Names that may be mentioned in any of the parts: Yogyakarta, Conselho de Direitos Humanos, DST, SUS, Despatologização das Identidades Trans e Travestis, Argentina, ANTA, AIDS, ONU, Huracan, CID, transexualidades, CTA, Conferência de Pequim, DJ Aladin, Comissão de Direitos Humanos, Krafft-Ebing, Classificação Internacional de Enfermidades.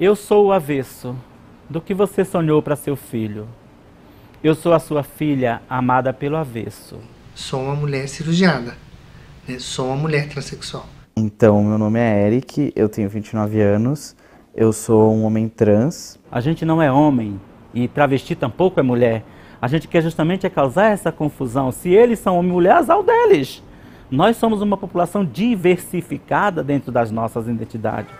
Eu sou o avesso do que você sonhou para seu filho. Eu sou a sua filha amada pelo avesso. Sou uma mulher cirurgiada. Sou uma mulher transexual. Então, meu nome é Eric, eu tenho 29 anos, eu sou um homem trans. A gente não é homem e travesti tampouco é mulher. A gente quer justamente é causar essa confusão. Se eles são homem e mulher, azar deles. Nós somos uma população diversificada dentro das nossas identidades.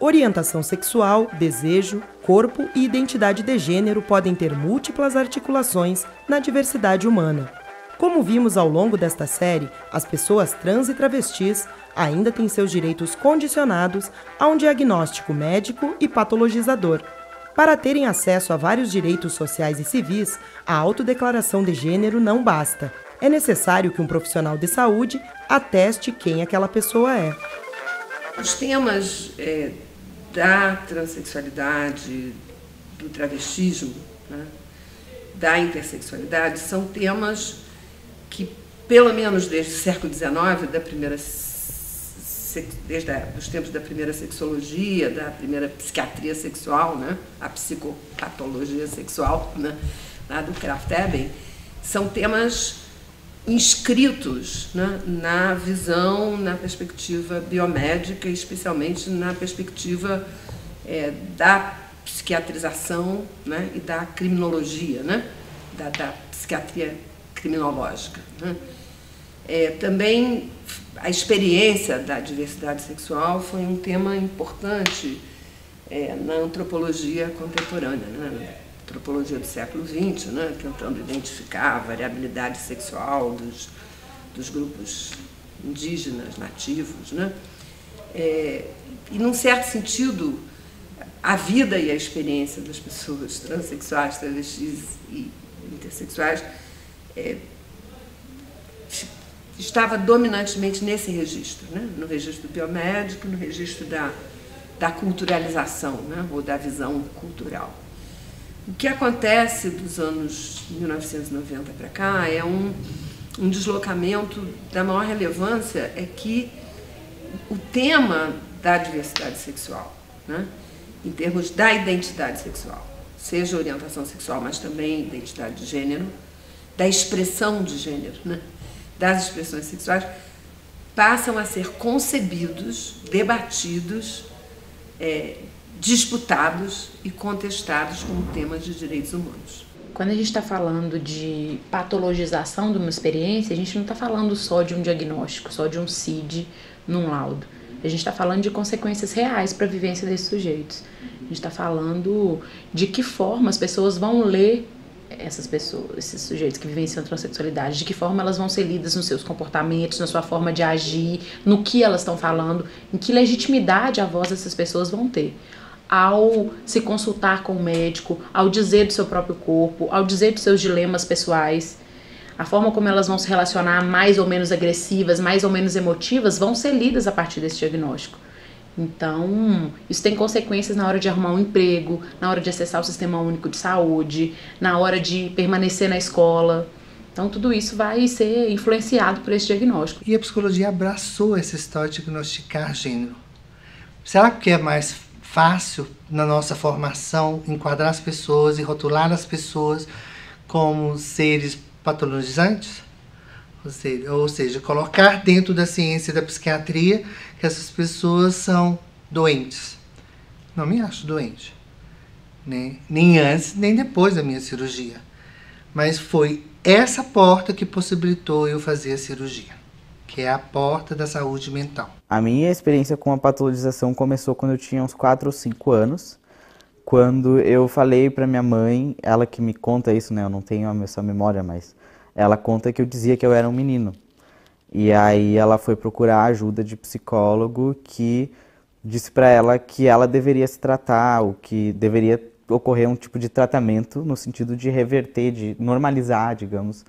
Orientação sexual, desejo, corpo e identidade de gênero podem ter múltiplas articulações na diversidade humana. Como vimos ao longo desta série, as pessoas trans e travestis ainda têm seus direitos condicionados a um diagnóstico médico e patologizador. Para terem acesso a vários direitos sociais e civis, a autodeclaração de gênero não basta. É necessário que um profissional de saúde ateste quem aquela pessoa é. Os temas da transexualidade, do travestismo, né, da intersexualidade, são temas que, pelo menos desde o século XIX, dos tempos da primeira sexologia, da primeira psiquiatria sexual, né, a psicopatologia sexual, né, lá do Krafft-Ebing, são temas inscritos, né, na visão, na perspectiva biomédica, especialmente na perspectiva da psiquiatrização, né, e da criminologia, né, da psiquiatria criminológica, né. Também a experiência da diversidade sexual foi um tema importante na antropologia contemporânea, né, antropologia do século XX, né, tentando identificar a variabilidade sexual dos grupos indígenas, nativos, né. E, num certo sentido, a vida e a experiência das pessoas transexuais, travestis e intersexuais estava dominantemente nesse registro, né, no registro biomédico, no registro da culturalização, né, ou da visão cultural. O que acontece dos anos 1990 para cá é um desslocamento da maior relevância, é que o tema da diversidade sexual, né, em termos da identidade sexual, seja orientação sexual, mas também identidade de gênero, da expressão de gênero, né, das expressões sexuais, passam a ser concebidos, debatidos, disputados e contestados como temas de direitos humanos. Quando a gente está falando de patologização de uma experiência, a gente não está falando só de um diagnóstico, só de um CID num laudo. A gente está falando de consequências reais para a vivência desses sujeitos. A gente está falando de que forma as pessoas vão ler essas pessoas, esses sujeitos que vivenciam transexualidade, de que forma elas vão ser lidas nos seus comportamentos, na sua forma de agir, no que elas estão falando, em que legitimidade a voz dessas pessoas vão ter. Ao se consultar com o médico, ao dizer do seu próprio corpo, ao dizer dos seus dilemas pessoais, a forma como elas vão se relacionar, mais ou menos agressivas, mais ou menos emotivas, vão ser lidas a partir desse diagnóstico. Então, isso tem consequências na hora de arrumar um emprego, na hora de acessar o Sistema Único de Saúde, na hora de permanecer na escola. Então, tudo isso vai ser influenciado por esse diagnóstico. E a psicologia abraçou essa história de diagnosticar gênero. Será que é mais fácil, na nossa formação, enquadrar as pessoas e rotular as pessoas como seres patologizantes? Ou seja, colocar dentro da ciência da psiquiatria que essas pessoas são doentes. Não me acho doente, né? Nem antes, nem depois da minha cirurgia. Mas foi essa porta que possibilitou eu fazer a cirurgia, que é a porta da saúde mental. A minha experiência com a patologização começou quando eu tinha uns 4 ou 5 anos, quando eu falei para minha mãe, ela que me conta isso, né? Eu não tenho essa memória, mas ela conta que eu dizia que eu era um menino. E aí ela foi procurar ajuda de psicólogo que disse para ela que ela deveria se tratar, ou que deveria ocorrer um tipo de tratamento no sentido de reverter, de normalizar, digamos,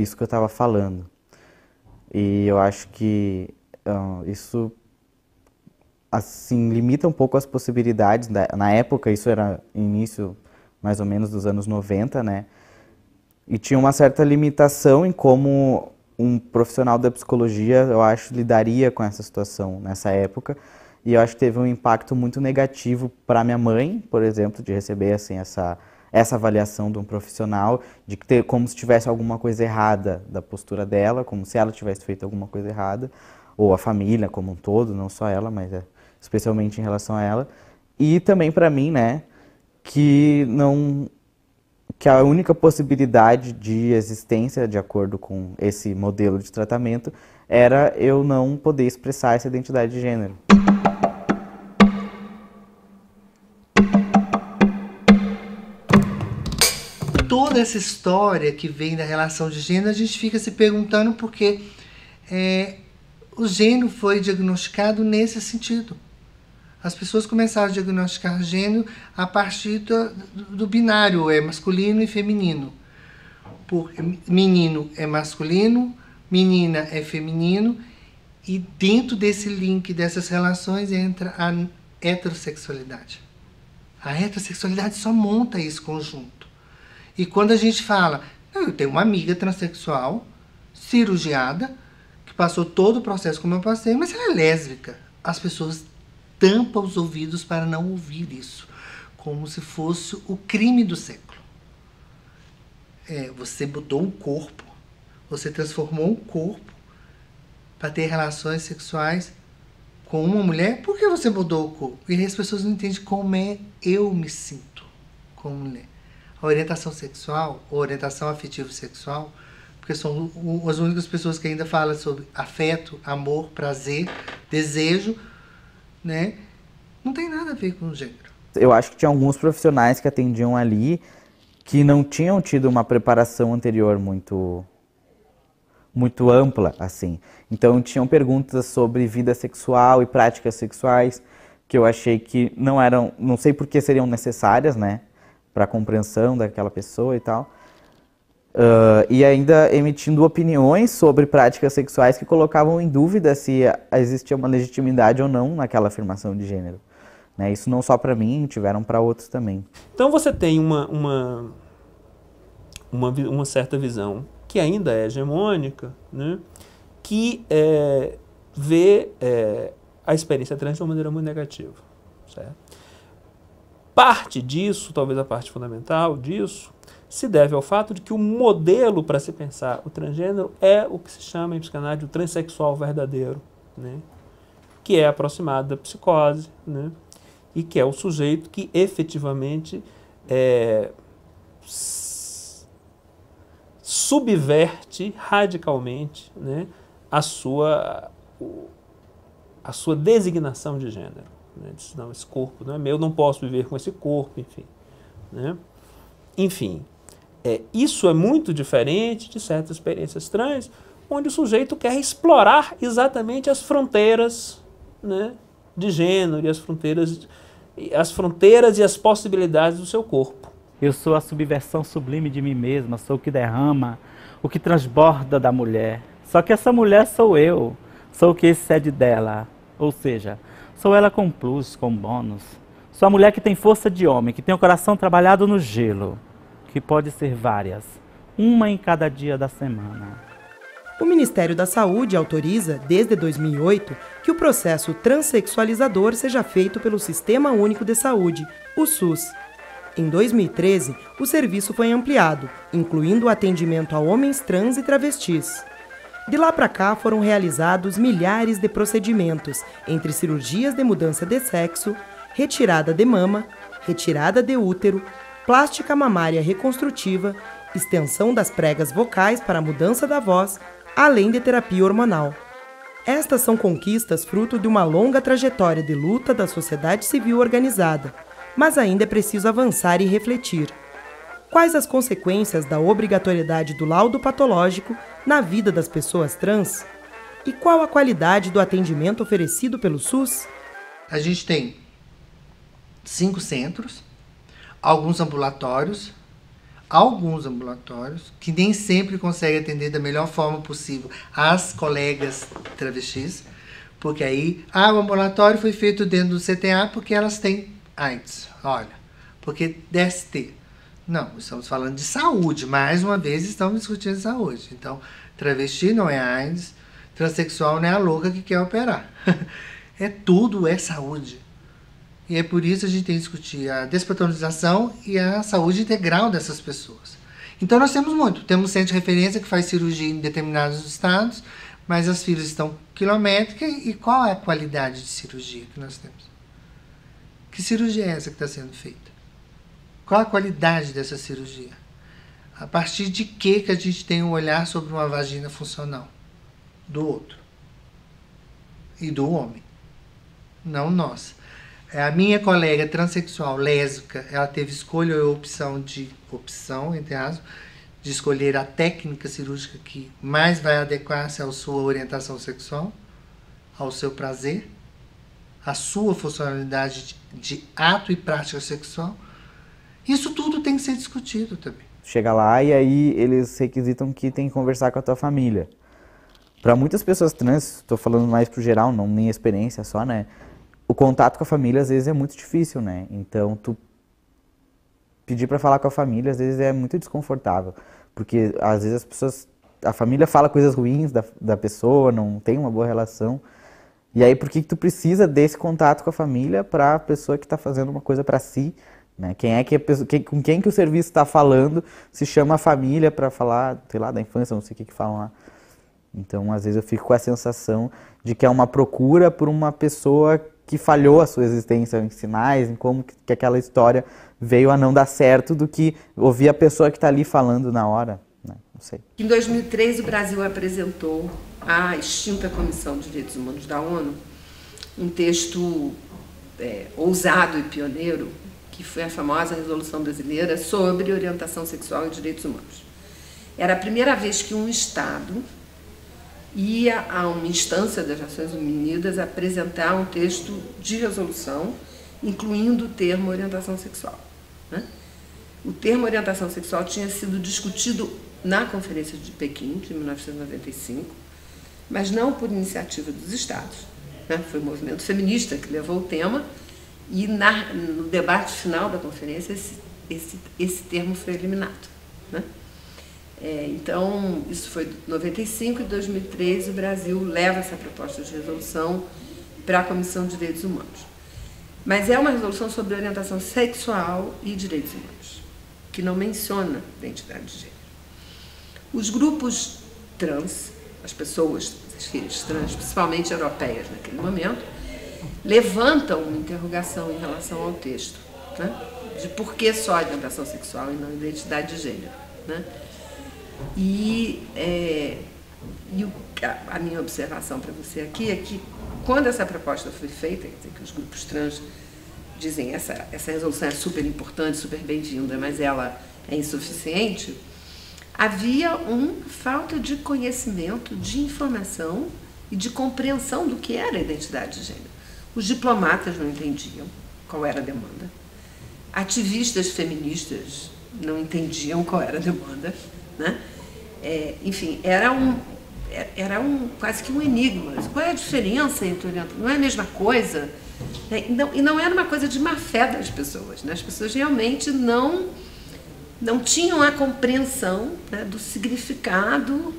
isso que eu estava falando. E eu acho que isso assim limita um pouco as possibilidades. Na época, isso era início mais ou menos dos anos 90, né? E tinha uma certa limitação em como um profissional da psicologia, eu acho, lidaria com essa situação nessa época. E eu acho que teve um impacto muito negativo para minha mãe, por exemplo, de receber assim, essa avaliação de um profissional, de que como se tivesse alguma coisa errada da postura dela, como se ela tivesse feito alguma coisa errada, ou a família como um todo, não só ela, mas especialmente em relação a ela. E também para mim, né, que a única possibilidade de existência, de acordo com esse modelo de tratamento, era eu não poder expressar essa identidade de gênero. Toda essa história que vem da relação de gênero, a gente fica se perguntando porque o gênero foi diagnosticado nesse sentido. As pessoas começaram a diagnosticar gênero a partir do binário, masculino e feminino. Menino é masculino, menina é feminino, e dentro desse link, dessas relações, entra a heterossexualidade. A heterossexualidade só monta esse conjunto. E quando a gente fala, eu tenho uma amiga transexual, cirurgiada, que passou todo o processo como eu passei, mas ela é lésbica. As pessoas tampa os ouvidos para não ouvir isso, como se fosse o crime do século. Você mudou um corpo, você transformou um corpo para ter relações sexuais com uma mulher, por que você mudou o corpo? E aí as pessoas não entendem como é eu me sinto como mulher. A orientação sexual, a orientação afetivo-sexual, porque são as únicas pessoas que ainda falam sobre afeto, amor, prazer, desejo, né? Não tem nada a ver com o gênero. Eu acho que tinha alguns profissionais que atendiam ali que não tinham tido uma preparação anterior muito ampla, assim. Então tinham perguntas sobre vida sexual e práticas sexuais que eu achei que não eram, não sei por que seriam necessárias, né, para a compreensão daquela pessoa e tal. E ainda emitindo opiniões sobre práticas sexuais que colocavam em dúvida se existia uma legitimidade ou não naquela afirmação de gênero. Né? Isso não só para mim, tiveram para outros também. Então você tem uma certa visão, que ainda é hegemônica, né? Que vê a experiência trans de uma maneira muito negativa. Certo? Parte disso, talvez a parte fundamental disso, se deve ao fato de que o modelo para se pensar o transgênero é o que se chama em psicanálise o transexual verdadeiro, né? Que é aproximado da psicose, né? E que é o sujeito que efetivamente subverte radicalmente, né, a sua designação de gênero. Né? Diz, não, esse corpo não é meu, não posso viver com esse corpo, enfim. Né? Enfim. Isso é muito diferente de certas experiências trans, onde o sujeito quer explorar exatamente as fronteiras, né, de gênero e as fronteiras e as possibilidades do seu corpo. Eu sou a subversão sublime de mim mesma, sou o que derrama, o que transborda da mulher. Só que essa mulher sou eu, sou o que excede dela, ou seja, sou ela com plus, com bônus. Sou a mulher que tem força de homem, que tem o coração trabalhado no gelo. Que pode ser várias, uma em cada dia da semana. O Ministério da Saúde autoriza, desde 2008, que o processo transexualizador seja feito pelo Sistema Único de Saúde, o SUS. Em 2013, o serviço foi ampliado, incluindo o atendimento a homens trans e travestis. De lá para cá foram realizados milhares de procedimentos, entre cirurgias de mudança de sexo, retirada de mama, retirada de útero, plástica mamária reconstrutiva, extensão das pregas vocais para a mudança da voz, além de terapia hormonal. Estas são conquistas fruto de uma longa trajetória de luta da sociedade civil organizada, mas ainda é preciso avançar e refletir. Quais as consequências da obrigatoriedade do laudo patológico na vida das pessoas trans? E qual a qualidade do atendimento oferecido pelo SUS? A gente tem 5 centros, alguns ambulatórios que nem sempre conseguem atender da melhor forma possível as colegas travestis, porque aí, o ambulatório foi feito dentro do CTA porque elas têm AIDS, olha, porque DST. Não, estamos falando de saúde, mais uma vez estamos discutindo saúde. Então, travesti não é AIDS, transexual não é a louca que quer operar. é tudo, é saúde. E é por isso que a gente tem que discutir a despatologização e a saúde integral dessas pessoas. Então nós temos muito. Temos centro de referência que faz cirurgia em determinados estados, mas as filas estão quilométricas. E qual é a qualidade de cirurgia que nós temos? Que cirurgia é essa que está sendo feita? Qual a qualidade dessa cirurgia? A partir de que a gente tem um olhar sobre uma vagina funcional? Do outro. E do homem. Não nossa. A minha colega transexual, lésbica, ela teve escolha ou opção, entre aspas, de escolher a técnica cirúrgica que mais vai adequar-se à sua orientação sexual, ao seu prazer, à sua funcionalidade de ato e prática sexual. Isso tudo tem que ser discutido também. Chega lá e aí eles requisitam que tem que conversar com a tua família. Para muitas pessoas trans, estou falando mais pro geral, não minha experiência só, né? O contato com a família às vezes é muito difícil, né? Então tu pedir para falar com a família às vezes é muito desconfortável, porque às vezes as pessoas, a família fala coisas ruins da pessoa, não tem uma boa relação. E aí por que tu precisa desse contato com a família para a pessoa que está fazendo uma coisa para si? Né? Quem é que a pessoa, com quem que o serviço está falando, se chama a família para falar, sei lá, da infância, não sei o que falam lá. Então, às vezes eu fico com a sensação de que é uma procura por uma pessoa que falhou a sua existência em sinais, em como que aquela história veio a não dar certo, do que ouvir a pessoa que está ali falando na hora, né? Não sei. Em 2003, o Brasil apresentou à extinta Comissão de Direitos Humanos da ONU um texto ousado e pioneiro, que foi a famosa Resolução Brasileira sobre Orientação Sexual e Direitos Humanos. Era a primeira vez que um Estado ia a uma instância das Nações Unidas apresentar um texto de resolução, incluindo o termo orientação sexual, né? O termo orientação sexual tinha sido discutido na Conferência de Pequim, de 1995, mas não por iniciativa dos Estados, né? Foi o movimento feminista que levou o tema, e no debate final da conferência esse termo foi eliminado, né? Então, isso foi em 95 e 2003, o Brasil leva essa proposta de resolução para a Comissão de Direitos Humanos. Mas é uma resolução sobre orientação sexual e direitos humanos, que não menciona identidade de gênero. Os grupos trans, as pessoas, as filhas trans, principalmente europeias naquele momento, levantam uma interrogação em relação ao texto, né? De por que só orientação sexual e não identidade de gênero, né? E a minha observação para você aqui é que, quando essa proposta foi feita, quer dizer, que os grupos trans dizem essa resolução é super importante, super bem-vinda, mas ela é insuficiente, havia uma falta de conhecimento, de informação e de compreensão do que era a identidade de gênero. Os diplomatas não entendiam qual era a demanda, ativistas feministas não entendiam qual era a demanda, né? Enfim, era quase que um enigma. Qual é a diferença entre orientação? Não é a mesma coisa, né? E não era uma coisa de má fé das pessoas, né? As pessoas realmente não tinham a compreensão, né, do significado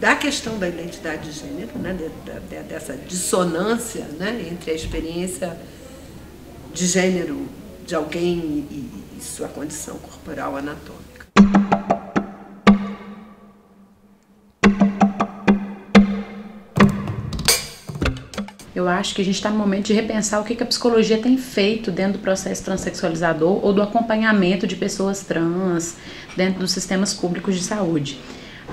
da questão da identidade de gênero, né? Dessa dissonância, né, entre a experiência de gênero de alguém e sua condição corporal anatômica. Eu acho que a gente está no momento de repensar o que a psicologia tem feito dentro do processo transexualizador ou do acompanhamento de pessoas trans dentro dos sistemas públicos de saúde.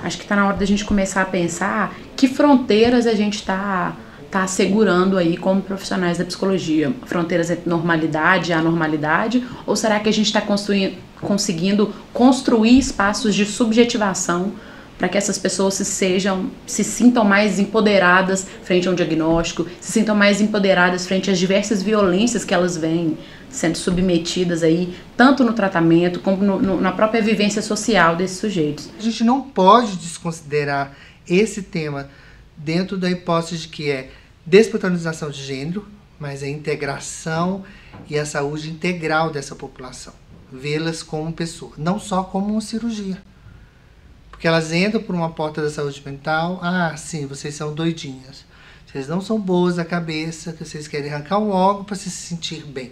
Acho que está na hora da gente começar a pensar que fronteiras a gente está assegurando aí como profissionais da psicologia. Fronteiras entre normalidade e anormalidade, ou será que a gente está conseguindo construir espaços de subjetivação para que essas pessoas se sintam mais empoderadas frente a um diagnóstico, se sintam mais empoderadas frente às diversas violências que elas vêm sendo submetidas aí, tanto no tratamento como na própria vivência social desses sujeitos. A gente não pode desconsiderar esse tema dentro da hipótese de que é despatologização de gênero, mas a integração e a saúde integral dessa população, vê-las como pessoa, não só como uma cirurgia. Porque elas entram por uma porta da saúde mental, ah, sim, vocês são doidinhas. Vocês não são boas da cabeça, que vocês querem arrancar um órgão para se sentir bem.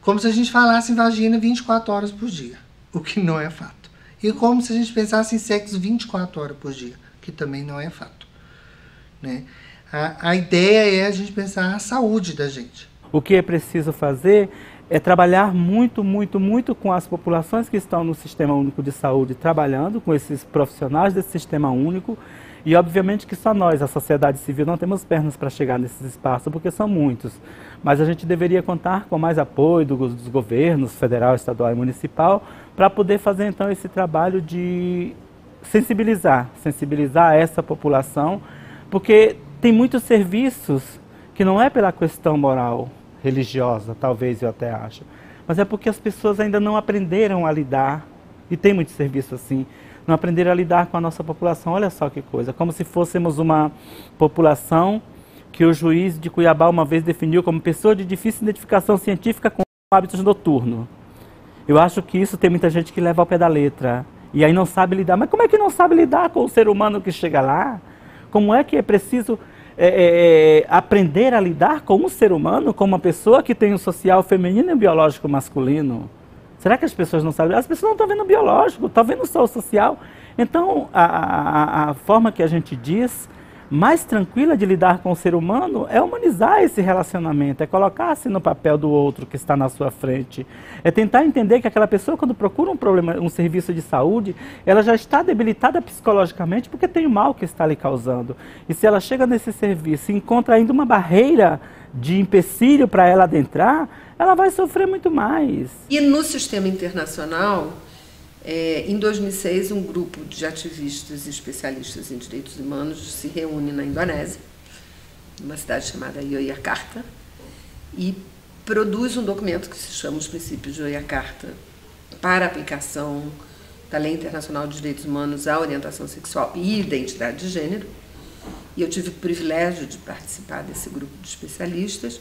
Como se a gente falasse em vagina 24 horas por dia, o que não é fato. E como se a gente pensasse em sexo 24 horas por dia, que também não é fato. Né? A ideia é a gente pensar a saúde da gente. O que é preciso fazer é trabalhar muito, muito, muito com as populações que estão no Sistema Único de Saúde, trabalhando com esses profissionais desse Sistema Único. E, obviamente, que só nós, a sociedade civil, não temos pernas para chegar nesses espaços, porque são muitos. Mas a gente deveria contar com mais apoio dos governos federal, estadual e municipal para poder fazer, então, esse trabalho de sensibilizar essa população, porque tem muitos serviços que não é pela questão moral, religiosa, talvez, eu até acho, mas é porque as pessoas ainda não aprenderam a lidar, e tem muito serviço assim, não aprender a lidar com a nossa população. Olha só que coisa, como se fôssemos uma população que o juiz de Cuiabá uma vez definiu como pessoa de difícil identificação científica com hábitos noturnos. Eu acho que isso tem muita gente que leva ao pé da letra, e aí não sabe lidar. Mas como é que não sabe lidar com o ser humano que chega lá? Como é que é preciso aprender a lidar com um ser humano, com uma pessoa que tem um social feminino e um biológico masculino? Será que as pessoas não sabem? As pessoas não estão vendo o biológico, estão vendo só o social. Então, a forma que a gente diz, mais tranquila de lidar com o ser humano, é humanizar esse relacionamento, é colocar-se no papel do outro que está na sua frente. É tentar entender que aquela pessoa, quando procura um serviço de saúde, ela já está debilitada psicologicamente porque tem o mal que está lhe causando. E se ela chega nesse serviço e encontra ainda uma barreira de empecilho para ela adentrar, ela vai sofrer muito mais. E no sistema internacional, em 2006, um grupo de ativistas e especialistas em direitos humanos se reúne na Indonésia, numa cidade chamada Yogyakarta, e produz um documento que se chama Os Princípios de Yogyakarta para a aplicação da Lei Internacional de Direitos Humanos à Orientação Sexual e Identidade de Gênero. E eu tive o privilégio de participar desse grupo de especialistas.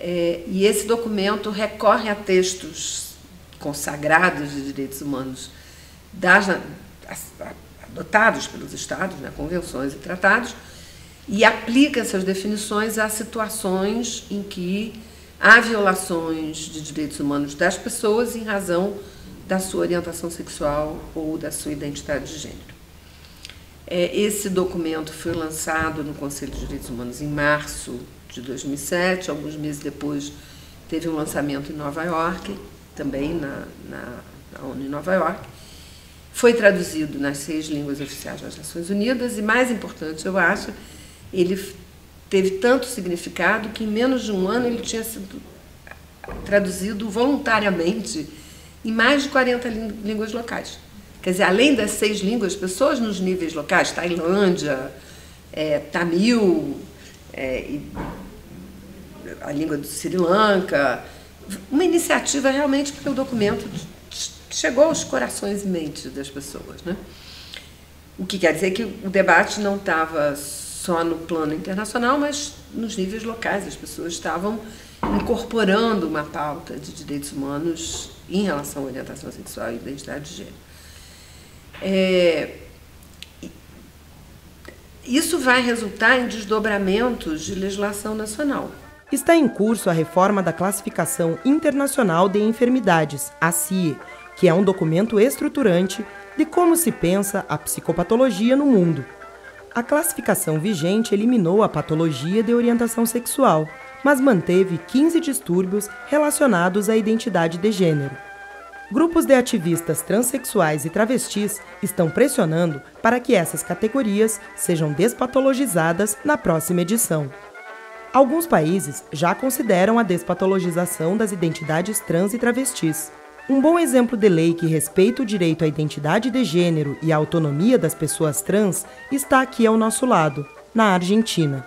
E esse documento recorre a textos consagrados de direitos humanos adotados pelos Estados, né, convenções e tratados, e aplica essas definições a situações em que há violações de direitos humanos das pessoas em razão da sua orientação sexual ou da sua identidade de gênero. Esse documento foi lançado no Conselho de Direitos Humanos em março de 2007, alguns meses depois teve um lançamento em Nova York, também na ONU em Nova York. Foi traduzido nas 6 línguas oficiais das Nações Unidas e, mais importante, eu acho, ele teve tanto significado que em menos de um ano ele tinha sido traduzido voluntariamente em mais de 40 línguas locais. Quer dizer, além das 6 línguas, pessoas nos níveis locais, Tailândia, Tamil, a língua do Sri Lanka, uma iniciativa realmente porque o documento chegou aos corações e mentes das pessoas, né? O que quer dizer que o debate não estava só no plano internacional, mas nos níveis locais, as pessoas estavam incorporando uma pauta de direitos humanos em relação à orientação sexual e identidade de gênero. Isso vai resultar em desdobramentos de legislação nacional. Está em curso a reforma da Classificação Internacional de Enfermidades, a CIE, que é um documento estruturante de como se pensa a psicopatologia no mundo. A classificação vigente eliminou a patologia de orientação sexual, mas manteve 15 distúrbios relacionados à identidade de gênero. Grupos de ativistas transexuais e travestis estão pressionando para que essas categorias sejam despatologizadas na próxima edição. Alguns países já consideram a despatologização das identidades trans e travestis. Um bom exemplo de lei que respeita o direito à identidade de gênero e à autonomia das pessoas trans está aqui ao nosso lado, na Argentina.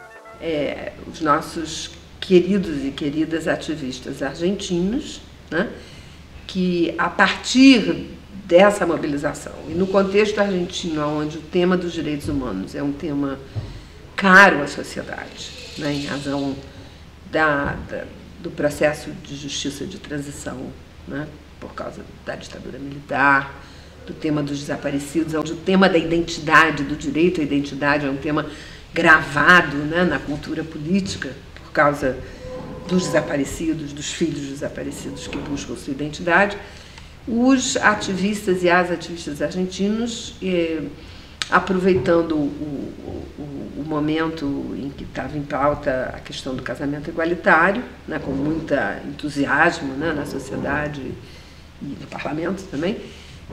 Os nossos queridos e queridas ativistas argentinos, né, que a partir dessa mobilização, e no contexto argentino, onde o tema dos direitos humanos é um tema caro à sociedade, né, em razão do processo de justiça de transição, né, por causa da ditadura militar, do tema dos desaparecidos, onde o tema da identidade, do direito à identidade, é um tema gravado, né, na cultura política, por causa dos desaparecidos, dos filhos desaparecidos que buscam sua identidade, os ativistas e as ativistas argentinos, aproveitando o momento em que estava em pauta a questão do casamento igualitário, né, com muito entusiasmo, né, na sociedade e no parlamento também,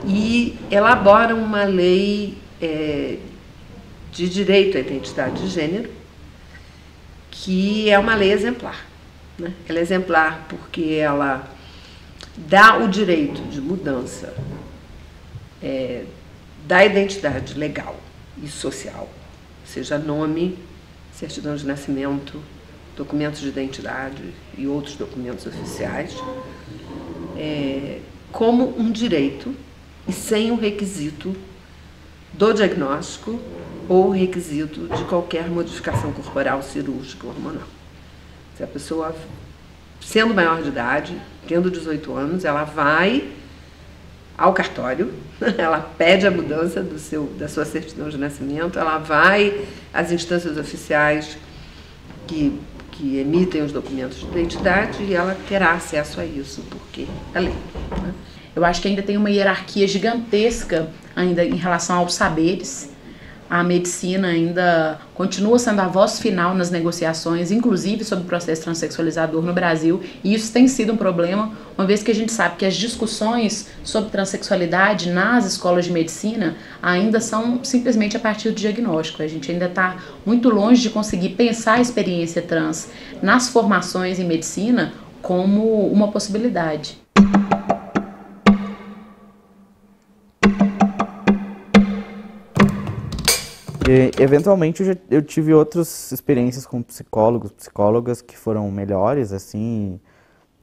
e elaboram uma lei de direito à identidade de gênero, que é uma lei exemplar. Né? Ela é exemplar porque ela dá o direito de mudança da identidade legal e social, seja nome, certidão de nascimento, documentos de identidade e outros documentos oficiais, como um direito e sem o requisito do diagnóstico ou requisito de qualquer modificação corporal, cirúrgica ou hormonal. Se a pessoa, sendo maior de idade, tendo 18 anos, ela vai ao cartório, ela pede a mudança da sua certidão de nascimento, ela vai às instâncias oficiais que emitem os documentos de identidade e ela terá acesso a isso, porque é lei. Né? Eu acho que ainda tem uma hierarquia gigantesca ainda em relação aos saberes. A medicina ainda continua sendo a voz final nas negociações, inclusive sobre o processo transexualizador no Brasil, e isso tem sido um problema, uma vez que a gente sabe que as discussões sobre transexualidade nas escolas de medicina ainda são simplesmente a partir do diagnóstico. A gente ainda está muito longe de conseguir pensar a experiência trans nas formações em medicina como uma possibilidade. E, eventualmente, eu tive outras experiências com psicólogos, psicólogas que foram melhores, assim,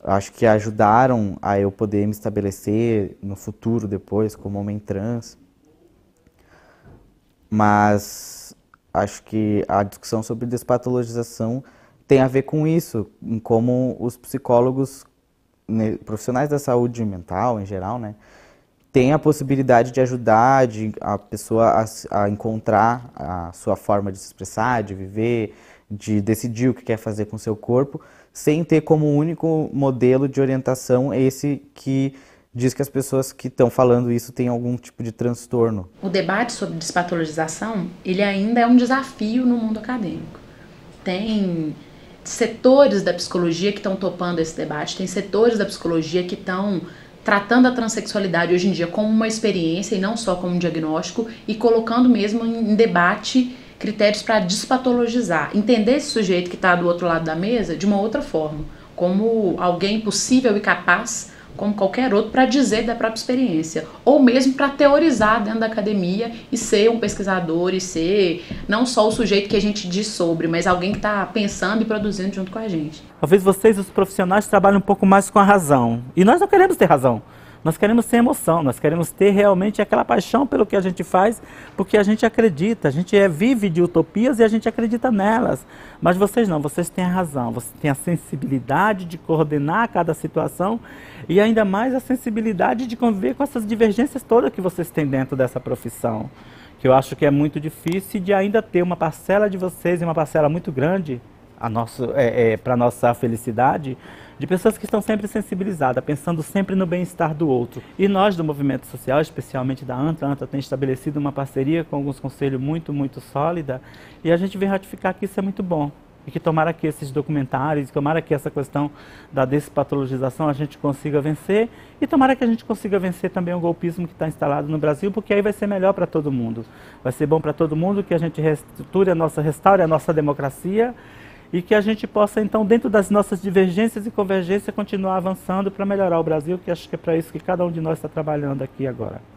acho que ajudaram a eu poder me estabelecer no futuro depois como homem trans. Mas acho que a discussão sobre despatologização tem a ver com isso, em como os psicólogos, né, profissionais da saúde mental em geral, né, tem a possibilidade de ajudar a pessoa a encontrar a sua forma de se expressar, de viver, de decidir o que quer fazer com o seu corpo, sem ter como único modelo de orientação esse que diz que as pessoas que estão falando isso têm algum tipo de transtorno. O debate sobre despatologização, ele ainda é um desafio no mundo acadêmico. Tem setores da psicologia que estão topando esse debate, tem setores da psicologia que estão tratando a transexualidade hoje em dia como uma experiência e não só como um diagnóstico, e colocando mesmo em debate critérios para despatologizar, entender esse sujeito que está do outro lado da mesa de uma outra forma, como alguém possível e capaz, como qualquer outro, para dizer da própria experiência, ou mesmo para teorizar dentro da academia e ser um pesquisador e ser não só o sujeito que a gente diz sobre, mas alguém que está pensando e produzindo junto com a gente. Talvez vocês, os profissionais, trabalhem um pouco mais com a razão. E nós não queremos ter razão, nós queremos ter emoção, nós queremos ter realmente aquela paixão pelo que a gente faz, porque a gente acredita, a gente vive de utopias e a gente acredita nelas. Mas vocês não, vocês têm a razão, vocês têm a sensibilidade de coordenar cada situação e ainda mais a sensibilidade de conviver com essas divergências todas que vocês têm dentro dessa profissão. Que eu acho que é muito difícil de ainda ter uma parcela de vocês, e uma parcela muito grande, para a nossa felicidade, de pessoas que estão sempre sensibilizadas, pensando sempre no bem-estar do outro. E nós do movimento social, especialmente da ANTA, a ANTA tem estabelecido uma parceria com alguns conselhos muito sólida, e a gente vem ratificar que isso é muito bom. E que tomara que esses documentários, tomara que essa questão da despatologização a gente consiga vencer, e tomara que a gente consiga vencer também o golpismo que está instalado no Brasil, porque aí vai ser melhor para todo mundo. Vai ser bom para todo mundo que a gente restaure a nossa democracia, e que a gente possa, então, dentro das nossas divergências e convergências, continuar avançando para melhorar o Brasil, que acho que é para isso que cada um de nós está trabalhando aqui agora.